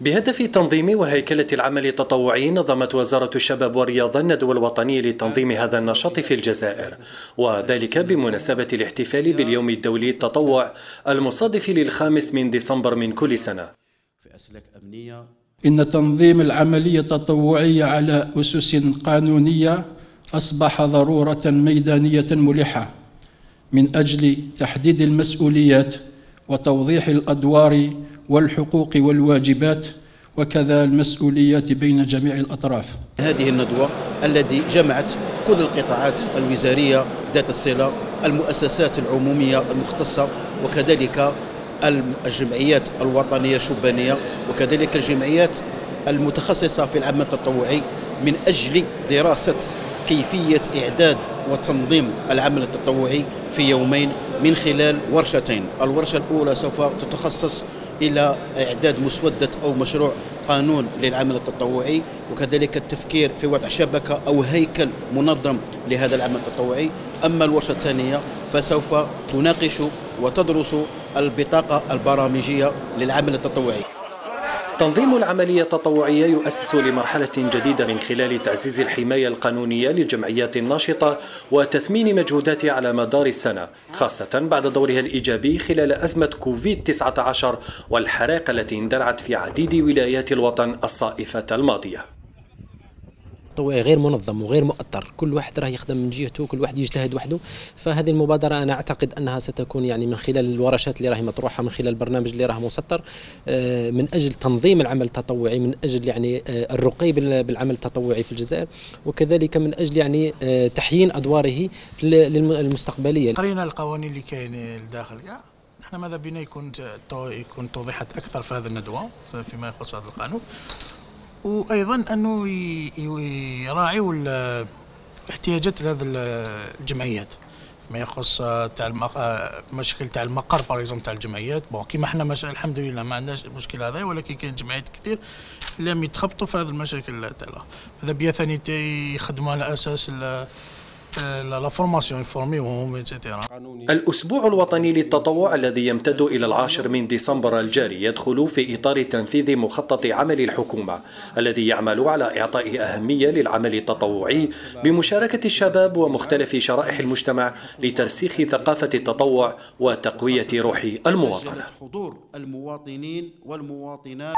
بهدف تنظيم وهيكلة العمل التطوعي نظمت وزارة الشباب والرياضة الندوة الوطنية لتنظيم هذا النشاط في الجزائر، وذلك بمناسبة الاحتفال باليوم الدولي للتطوع المصادف للخامس من ديسمبر من كل سنة. إن تنظيم العملية التطوعية على أسس قانونية أصبح ضرورة ميدانية ملحة من أجل تحديد المسؤوليات وتوضيح الأدوار والحقوق والواجبات وكذا المسؤوليات بين جميع الأطراف. هذه الندوة التي جمعت كل القطاعات الوزارية ذات الصلة، المؤسسات العمومية المختصة، وكذلك الجمعيات الوطنية الشبانية، وكذلك الجمعيات المتخصصة في العمل التطوعي، من أجل دراسة كيفية إعداد وتنظيم العمل التطوعي في يومين من خلال ورشتين. الورشة الأولى سوف تتخصص إلى إعداد مسودة أو مشروع قانون للعمل التطوعي، وكذلك التفكير في وضع شبكة أو هيكل منظم لهذا العمل التطوعي. أما الورشة الثانية فسوف تناقش وتدرس البطاقة البرامجية للعمل التطوعي. تنظيم العملية التطوعية يؤسس لمرحلة جديدة من خلال تعزيز الحماية القانونية للجمعيات الناشطة وتثمين مجهوداتها على مدار السنة، خاصة بعد دورها الإيجابي خلال أزمة كوفيد-19 والحرائق التي اندلعت في عديد ولايات الوطن الصائفة الماضية. التطوعي غير منظم وغير مؤطر، كل واحد راه يخدم من جهته، كل واحد يجتهد وحده. فهذه المبادرة أنا أعتقد أنها ستكون يعني من خلال الورشات اللي راهي مطروحة، من خلال البرنامج اللي راه مسطر، من أجل تنظيم العمل التطوعي، من أجل يعني الرقي بالعمل التطوعي في الجزائر، وكذلك من أجل يعني تحيين أدواره المستقبلية. قرينا القوانين اللي كاينة لداخل، احنا ماذا بينا يكون توضيحات أكثر في هذه الندوة فيما يخص هذا القانون، وايضا انه يراعيوا احتياجات هذه الجمعيات فيما يخص مشكل تاع المقر باريزون تاع الجمعيات. بون كيما احنا الحمد لله ما عندناش المشكل هذا، ولكن كاين جمعيات كثير لم يتخبطوا في هذه المشاكل تاعها. ماذا بيا ثاني يخدموا على اساس لا فورماسيون فورميوهم ايتترا. الأسبوع الوطني للتطوع الذي يمتد إلى 10 من ديسمبر الجاري يدخل في إطار تنفيذ مخطط عمل الحكومة الذي يعمل على إعطاء أهمية للعمل التطوعي بمشاركة الشباب ومختلف شرائح المجتمع لترسيخ ثقافة التطوع وتقوية روح المواطنة. حضور المواطنين والمواطنات